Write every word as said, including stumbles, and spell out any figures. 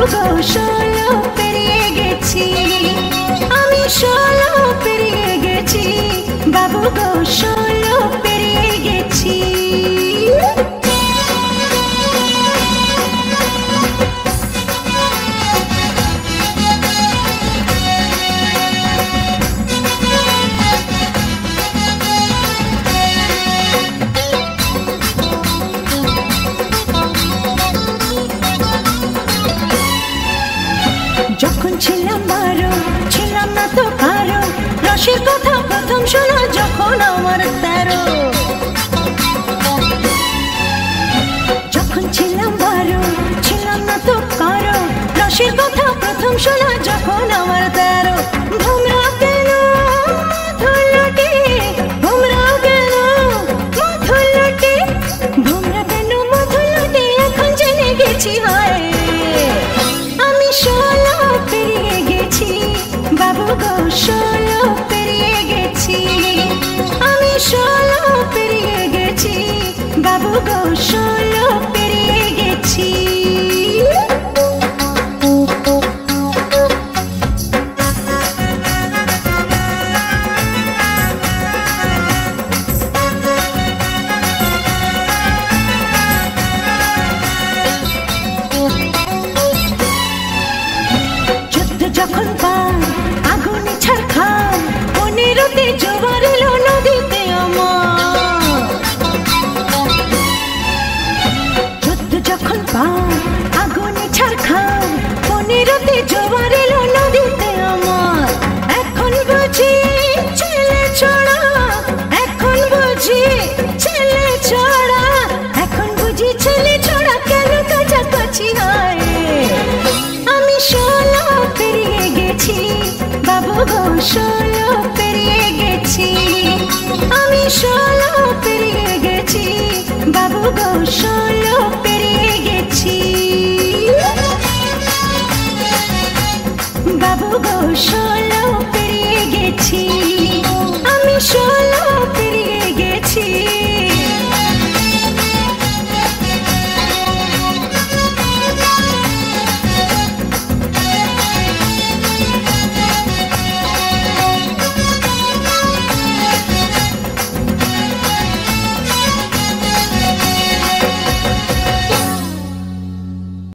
গো ষোলো পেরিয়ে গেছি, আমি ষোলো পেরিয়ে গেছি, বাবু গো ষোলো পেরিয়ে গেছি। যখন ছিলাম বারো, ছিলাম না তো কারো, রসের কথা প্রথম শোনা যখন আমার তেরো। যখন ছিলাম বারো, ছিলাম না তো কারো, রসের কথা প্রথম শোনা যখন আমার তেরো। ভোমরা কেন মাথুলটি, ভোমরা কেন মাথুলটি, ভোমরা কেন মাথুলটি, এখন জেনে গেছি হয় আমি ষোলো পেরিয়ে গেছি, বাবু গো ষোলো পেরিয়ে গেছি, আমি ষোলো পেরিয়ে গেছি, বাবু গো ষোলো পেরিয়ে গেছি। যখন পান আগুনে ছারখার, পনেরোতে জোয়ার এলো নদীতে আমার। যুদ্ধ যখন পান আগুনে ছারখার, পনেরোতে জোয়ার এলো নদীতে আমার। এখন বুঝি ছেলে ছড়া, এখন বুঝি ছেলে ছড়া, এখন বুঝি ছেলে ছড়া কেন কাছাকাছি হয় আমি ষোলো পেরিয়ে গেছি, বাবু গো ষোলো পেরিয়ে গেছি, আমি ষোলো পেরিয়ে গেছি, বাবু গো ষোলো।